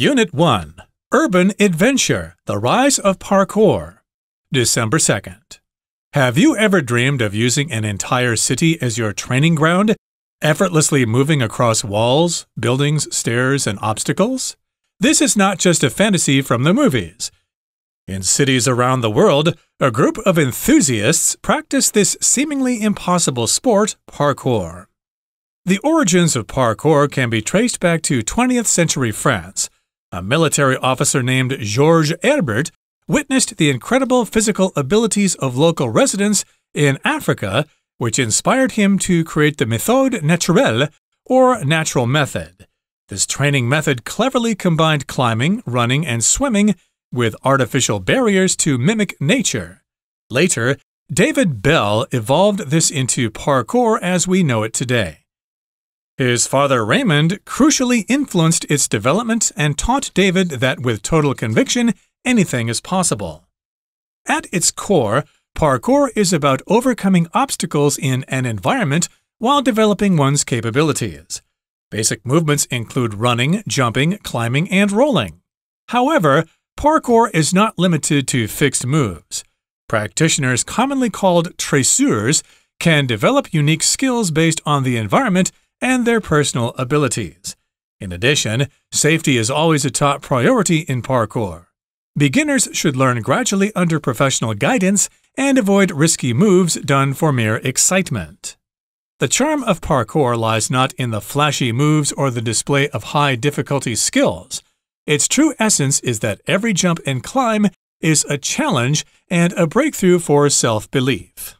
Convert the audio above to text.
Unit 1, Urban Adventure, The Rise of Parkour, December 2nd. Have you ever dreamed of using an entire city as your training ground, effortlessly moving across walls, buildings, stairs, and obstacles? This is not just a fantasy from the movies. In cities around the world, a group of enthusiasts practice this seemingly impossible sport, parkour. The origins of parkour can be traced back to 20th century France. A military officer named Georges Hébert witnessed the incredible physical abilities of local residents in Africa, which inspired him to create the méthode naturelle, or natural method. This training method cleverly combined climbing, running, and swimming with artificial barriers to mimic nature. Later, David Belle evolved this into parkour as we know it today. His father Raymond crucially influenced its development and taught David that with total conviction, anything is possible. At its core, parkour is about overcoming obstacles in an environment while developing one's capabilities. Basic movements include running, jumping, climbing, and rolling. However, parkour is not limited to fixed moves. Practitioners, commonly called traceurs, can develop unique skills based on the environment and their personal abilities. In addition, safety is always a top priority in parkour. Beginners should learn gradually under professional guidance and avoid risky moves done for mere excitement. The charm of parkour lies not in the flashy moves or the display of high difficulty skills. Its true essence is that every jump and climb is a challenge and a breakthrough for self-belief.